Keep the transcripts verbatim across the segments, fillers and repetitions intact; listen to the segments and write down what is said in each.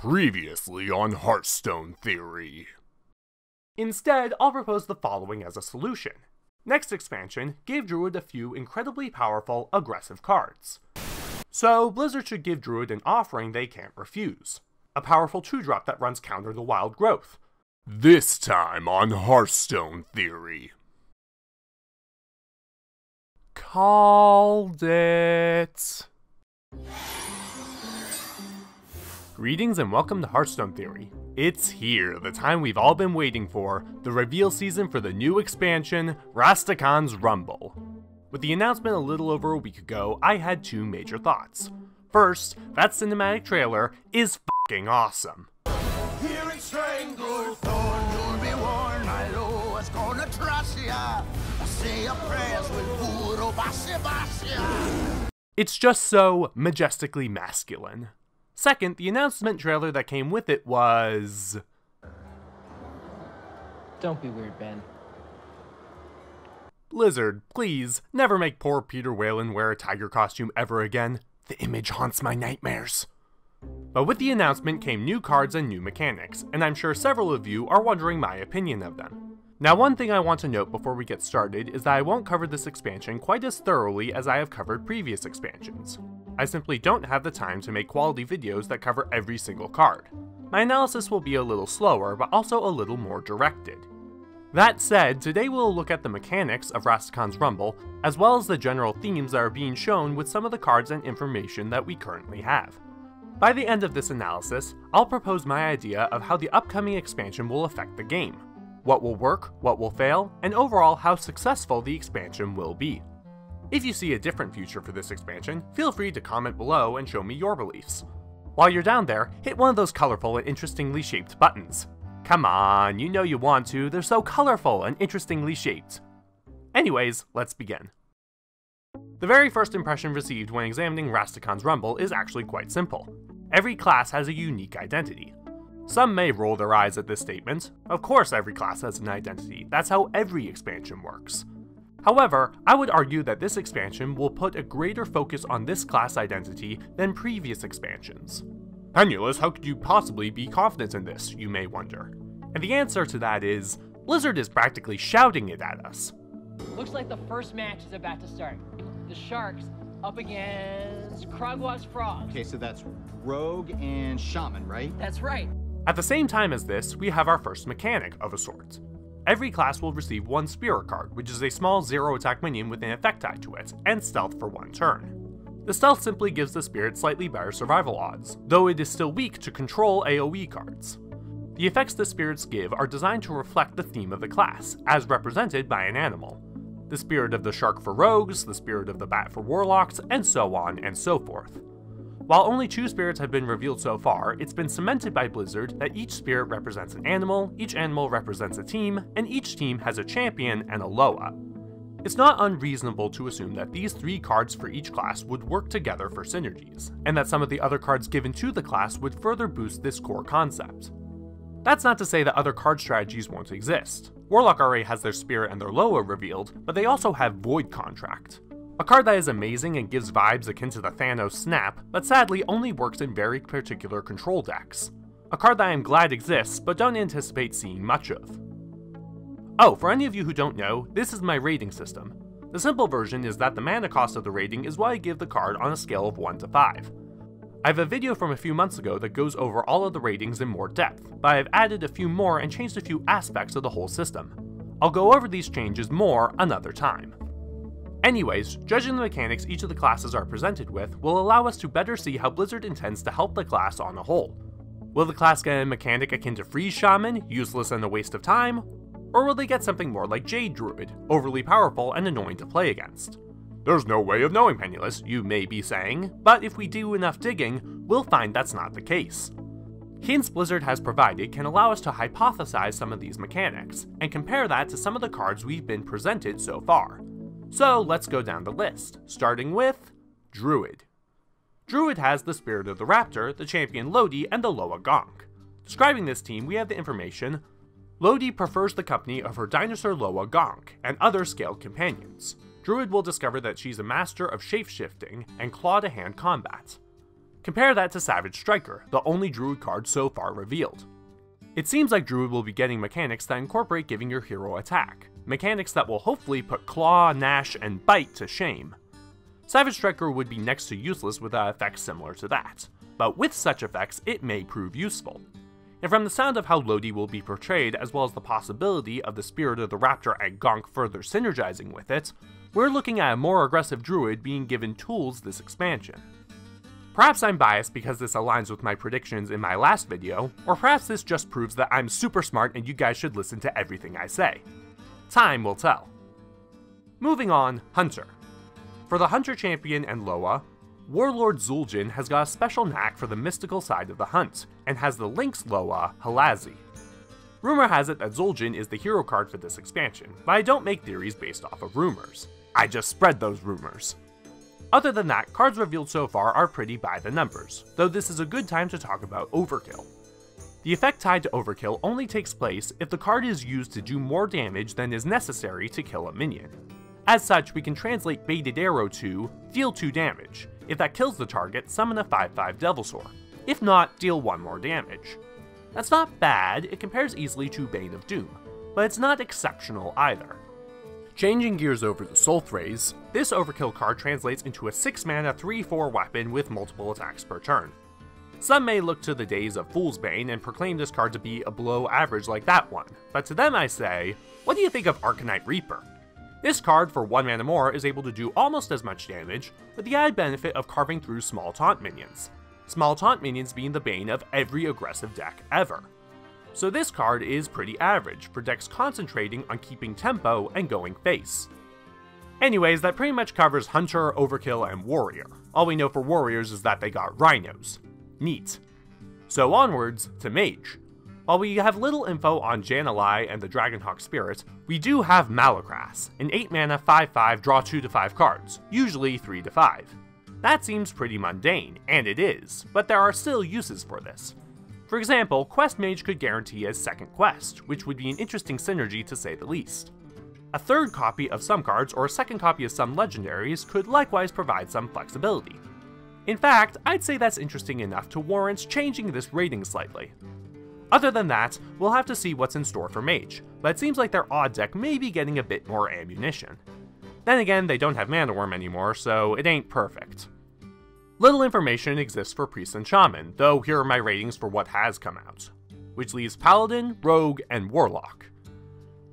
Previously on Hearthstone Theory. Instead, I'll propose the following as a solution. Next expansion gave Druid a few incredibly powerful, aggressive cards. So Blizzard should give Druid an offering they can't refuse. A powerful two drop that runs counter to Wild Growth. This time on Hearthstone Theory. Called it. Greetings and welcome to Hearthstone Theory. It's here, the time we've all been waiting for, the reveal season for the new expansion, Rastakhan's Rumble. With the announcement a little over a week ago, I had two major thoughts. First, that cinematic trailer is f***ing awesome. Here it's Stranglethorn, you'll be warned, my Lord's gonna truss ya. Say your prayers with Voodoo Bashi Bashi. It's just so majestically masculine. Second, the announcement trailer that came with it was... Don't be weird, Ben. Blizzard, please, never make poor Peter Whalen wear a tiger costume ever again. The image haunts my nightmares. But with the announcement came new cards and new mechanics, and I'm sure several of you are wondering my opinion of them. Now, one thing I want to note before we get started is that I won't cover this expansion quite as thoroughly as I have covered previous expansions. I simply don't have the time to make quality videos that cover every single card. My analysis will be a little slower, but also a little more directed. That said, today we'll look at the mechanics of Rastakhan's Rumble, as well as the general themes that are being shown with some of the cards and information that we currently have. By the end of this analysis, I'll propose my idea of how the upcoming expansion will affect the game, what will work, what will fail, and overall how successful the expansion will be. If you see a different future for this expansion, feel free to comment below and show me your beliefs. While you're down there, hit one of those colorful and interestingly shaped buttons. Come on, you know you want to, they're so colorful and interestingly shaped. Anyways, let's begin. The very first impression received when examining Rastakhan's Rumble is actually quite simple. Every class has a unique identity. Some may roll their eyes at this statement. Of course every class has an identity, that's how every expansion works. However, I would argue that this expansion will put a greater focus on this class identity than previous expansions. Penulous, how could you possibly be confident in this, you may wonder. And the answer to that is, Blizzard is practically shouting it at us. Looks like the first match is about to start. The Sharks up against Krugwa's Frog. Okay, so that's Rogue and Shaman, right? That's right. At the same time as this, we have our first mechanic of a sort. Every class will receive one Spirit card, which is a small zero attack minion with an effect tied to it, and stealth for one turn. The stealth simply gives the Spirit slightly better survival odds, though it is still weak to control A O E cards. The effects the Spirits give are designed to reflect the theme of the class, as represented by an animal. The Spirit of the Shark for Rogues, the Spirit of the Bat for Warlocks, and so on and so forth. While only two spirits have been revealed so far, it's been cemented by Blizzard that each spirit represents an animal, each animal represents a team, and each team has a champion and a Loa. It's not unreasonable to assume that these three cards for each class would work together for synergies, and that some of the other cards given to the class would further boost this core concept. That's not to say that other card strategies won't exist. Warlock already has their Spirit and their Loa revealed, but they also have Void Contract. A card that is amazing and gives vibes akin to the Thanos snap, but sadly only works in very particular control decks. A card that I am glad exists, but don't anticipate seeing much of. Oh, for any of you who don't know, this is my rating system. The simple version is that the mana cost of the rating is what I give the card on a scale of one to five. I have a video from a few months ago that goes over all of the ratings in more depth, but I have added a few more and changed a few aspects of the whole system. I'll go over these changes more another time. Anyways, judging the mechanics each of the classes are presented with will allow us to better see how Blizzard intends to help the class on a whole. Will the class get a mechanic akin to Freeze Shaman, useless and a waste of time? Or will they get something more like Jade Druid, overly powerful and annoying to play against? There's no way of knowing, Penulous, you may be saying, but if we do enough digging, we'll find that's not the case. Hints Blizzard has provided can allow us to hypothesize some of these mechanics, and compare that to some of the cards we've been presented so far. So let's go down the list, starting with Druid. Druid has the Spirit of the Raptor, the champion Lodi, and the Loa Gonk. Describing this team, we have the information, Lodi prefers the company of her dinosaur Loa Gonk and other scaled companions. Druid will discover that she's a master of shapeshifting and claw-to-hand combat. Compare that to Savage Striker, the only Druid card so far revealed. It seems like Druid will be getting mechanics that incorporate giving your hero attack, mechanics that will hopefully put Claw, Gnash, and Bite to shame. Savage Striker would be next to useless without effects similar to that, but with such effects it may prove useful. And from the sound of how Lodi will be portrayed, as well as the possibility of the Spirit of the Raptor and Gonk further synergizing with it, we're looking at a more aggressive Druid being given tools this expansion. Perhaps I'm biased because this aligns with my predictions in my last video, or perhaps this just proves that I'm super smart and you guys should listen to everything I say. Time will tell. Moving on, Hunter. For the Hunter champion and Loa, Warlord Zul'jin has got a special knack for the mystical side of the hunt, and has the Lynx Loa, Halazzi. Rumor has it that Zul'jin is the hero card for this expansion, but I don't make theories based off of rumors. I just spread those rumors. Other than that, cards revealed so far are pretty by the numbers, though this is a good time to talk about Overkill. The effect tied to Overkill only takes place if the card is used to do more damage than is necessary to kill a minion. As such, we can translate Baited Arrow to deal two damage. If that kills the target, summon a five five Devilsaur. If not, deal one more damage. That's not bad, it compares easily to Bane of Doom, but it's not exceptional either. Changing gears over to Soulthrays, this Overkill card translates into a six mana three four weapon with multiple attacks per turn. Some may look to the days of Fool's Bane and proclaim this card to be a below average like that one, but to them I say, what do you think of Arcanite Reaper? This card for one mana more is able to do almost as much damage, with the added benefit of carving through small taunt minions. Small taunt minions being the bane of every aggressive deck ever. So this card is pretty average for decks concentrating on keeping tempo and going face. Anyways, that pretty much covers Hunter, Overkill, and Warrior. All we know for Warriors is that they got Rhinos. Neat. So onwards to Mage. While we have little info on Janalai and the Dragonhawk Spirit, we do have Malacrass, an eight mana five five draw two to five cards, usually three to five. That seems pretty mundane, and it is, but there are still uses for this. For example, Quest Mage could guarantee a second quest, which would be an interesting synergy to say the least. A third copy of some cards or a second copy of some legendaries could likewise provide some flexibility. In fact, I'd say that's interesting enough to warrant changing this rating slightly. Other than that, we'll have to see what's in store for Mage, but it seems like their odd deck may be getting a bit more ammunition. Then again, they don't have Mana Wyrm anymore, so it ain't perfect. Little information exists for Priest and Shaman, though here are my ratings for what has come out, which leaves Paladin, Rogue, and Warlock.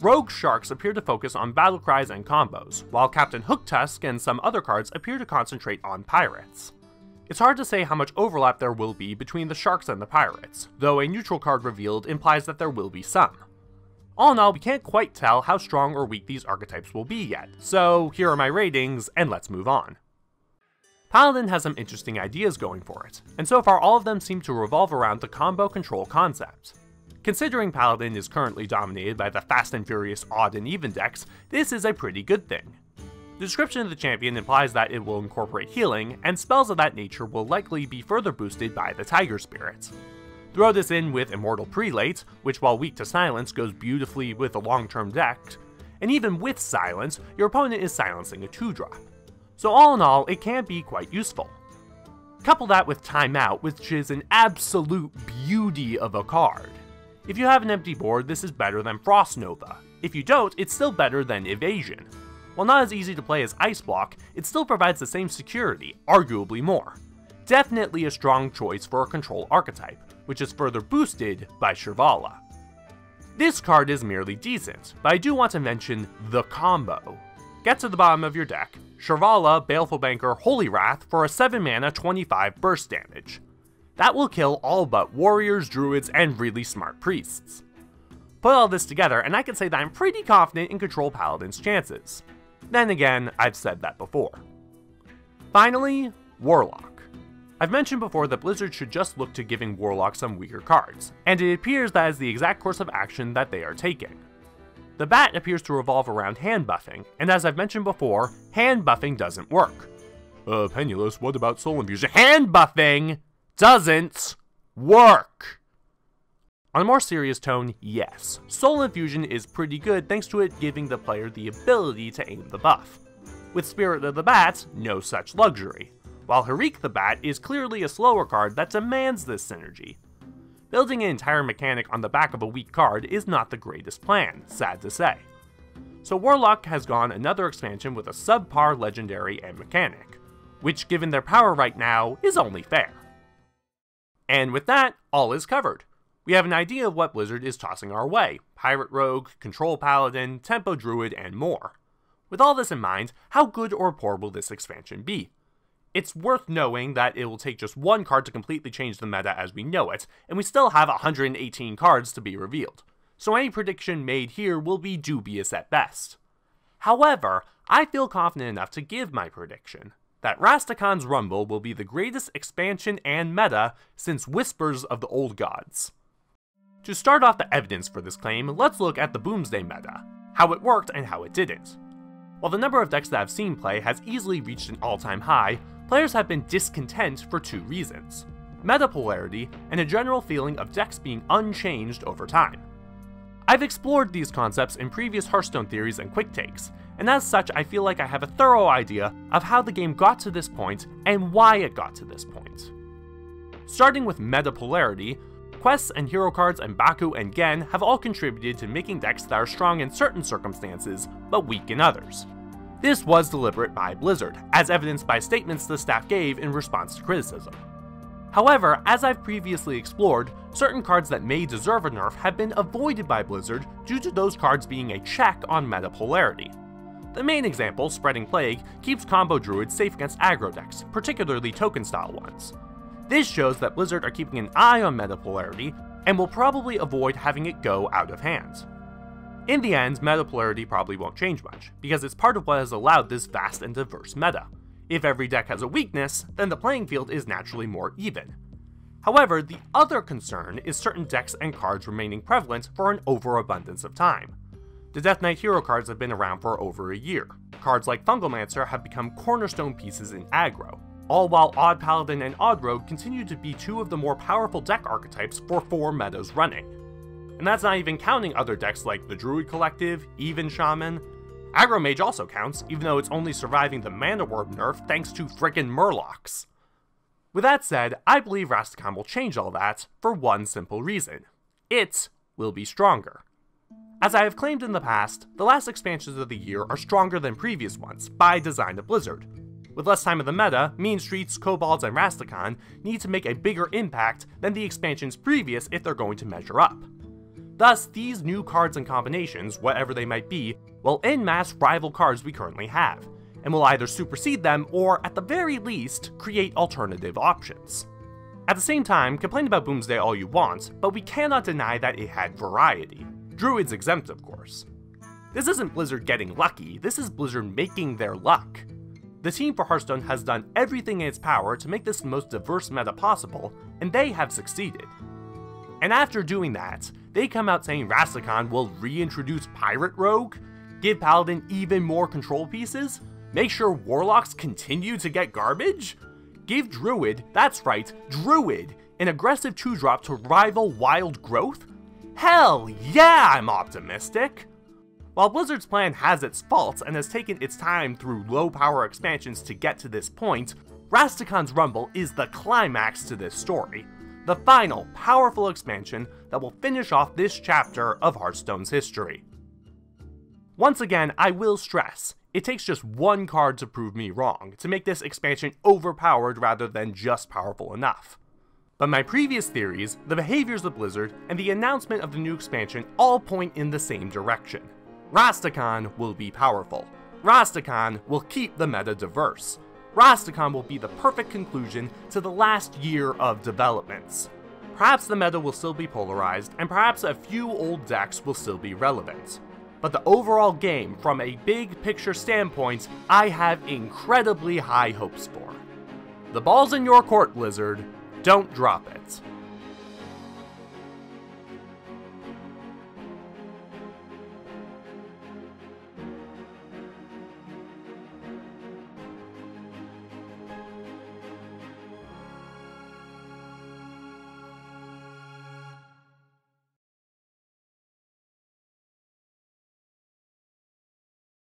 Rogue Sharks appear to focus on battlecries and combos, while Captain Hooktusk and some other cards appear to concentrate on pirates. It's hard to say how much overlap there will be between the Sharks and the Pirates, though a neutral card revealed implies that there will be some. All in all, we can't quite tell how strong or weak these archetypes will be yet, so here are my ratings, and let's move on. Paladin has some interesting ideas going for it, and so far all of them seem to revolve around the combo control concept. Considering Paladin is currently dominated by the fast and furious odd and even decks, this is a pretty good thing. The description of the champion implies that it will incorporate healing, and spells of that nature will likely be further boosted by the Tiger Spirit. Throw this in with Immortal Prelate, which while weak to Silence goes beautifully with a long-term deck, and even with Silence, your opponent is silencing a two drop. So all in all, it can be quite useful. Couple that with Timeout, which is an absolute beauty of a card. If you have an empty board, this is better than Frost Nova. If you don't, it's still better than Evasion. While not as easy to play as Ice Block, it still provides the same security, arguably more. Definitely a strong choice for a control archetype, which is further boosted by Shirvallah. This card is merely decent, but I do want to mention the combo. Get to the bottom of your deck, Shirvallah, Baleful Banker, Holy Wrath for a seven mana twenty-five burst damage. That will kill all but Warriors, Druids, and really smart Priests. Put all this together and I can say that I'm pretty confident in Control Paladin's chances. Then again, I've said that before. Finally, Warlock. I've mentioned before that Blizzard should just look to giving Warlock some weaker cards, and it appears that is the exact course of action that they are taking. The Bat appears to revolve around hand buffing, and as I've mentioned before, hand buffing doesn't work. Uh, Penulous, what about Soul Infusion? Hand buffing doesn't work! On a more serious tone, yes, Soul Infusion is pretty good thanks to it giving the player the ability to aim the buff. With Spirit of the Bat, no such luxury. while Harik the Bat is clearly a slower card that demands this synergy. Building an entire mechanic on the back of a weak card is not the greatest plan, sad to say. So Warlock has gone another expansion with a subpar legendary and mechanic, which given their power right now is only fair. And with that, all is covered. We have an idea of what Blizzard is tossing our way: Pirate Rogue, Control Paladin, Tempo Druid, and more. With all this in mind, how good or poor will this expansion be? It's worth knowing that it will take just one card to completely change the meta as we know it, and we still have one hundred eighteen cards to be revealed, so any prediction made here will be dubious at best. However, I feel confident enough to give my prediction that Rastakhan's Rumble will be the greatest expansion and meta since Whispers of the Old Gods. To start off the evidence for this claim, let's look at the Boomsday meta, how it worked and how it didn't. While the number of decks that I've seen play has easily reached an all-time high, players have been discontent for two reasons: meta polarity and a general feeling of decks being unchanged over time. I've explored these concepts in previous Hearthstone theories and quick takes, and as such I feel like I have a thorough idea of how the game got to this point and why it got to this point. Starting with meta polarity, quests and hero cards and Baku and Gen have all contributed to making decks that are strong in certain circumstances, but weak in others. This was deliberate by Blizzard, as evidenced by statements the staff gave in response to criticism. However, as I've previously explored, certain cards that may deserve a nerf have been avoided by Blizzard due to those cards being a check on meta polarity. The main example, Spreading Plague, keeps combo druids safe against aggro decks, particularly token-style ones. This shows that Blizzard are keeping an eye on meta polarity, and will probably avoid having it go out of hand. In the end, meta polarity probably won't change much, because it's part of what has allowed this vast and diverse meta. If every deck has a weakness, then the playing field is naturally more even. However, the other concern is certain decks and cards remaining prevalent for an overabundance of time. The Death Knight hero cards have been around for over a year. Cards like Fungalmancer have become cornerstone pieces in aggro, all while Odd Paladin and Odd Rogue continue to be two of the more powerful deck archetypes for four metas running. And that's not even counting other decks like the Druid Collective, Even Shaman. Aggro Mage also counts, even though it's only surviving the Mana Wyrm nerf thanks to frickin' Murlocs. With that said, I believe Rastakhan will change all that for one simple reason: it will be stronger. As I have claimed in the past, the last expansions of the year are stronger than previous ones, by design of Blizzard. With less time in the meta, Mean Streets, Kobolds, and Rastakhan need to make a bigger impact than the expansions previous if they're going to measure up. Thus, these new cards and combinations, whatever they might be, will en masse rival cards we currently have, and will either supersede them or, at the very least, create alternative options. At the same time, complain about Boomsday all you want, but we cannot deny that it had variety. Druids exempt, of course. This isn't Blizzard getting lucky, this is Blizzard making their luck. The team for Hearthstone has done everything in its power to make this the most diverse meta possible, and they have succeeded. And after doing that, they come out saying Rastakhan will reintroduce Pirate Rogue, give Paladin even more control pieces, make sure Warlocks continue to get garbage, give Druid, that's right, Druid, an aggressive two drop to rival Wild Growth? Hell yeah, I'm optimistic! While Blizzard's plan has its faults and has taken its time through low-power expansions to get to this point, Rastakhan's Rumble is the climax to this story, the final powerful expansion that will finish off this chapter of Hearthstone's history. Once again, I will stress, it takes just one card to prove me wrong, to make this expansion overpowered rather than just powerful enough. But my previous theories, the behaviors of Blizzard, and the announcement of the new expansion all point in the same direction. Rastakhan will be powerful. Rastakhan will keep the meta diverse. Rastakhan will be the perfect conclusion to the last year of developments. Perhaps the meta will still be polarized, and perhaps a few old decks will still be relevant. But the overall game, from a big picture standpoint, I have incredibly high hopes for. The ball's in your court, Blizzard. Don't drop it.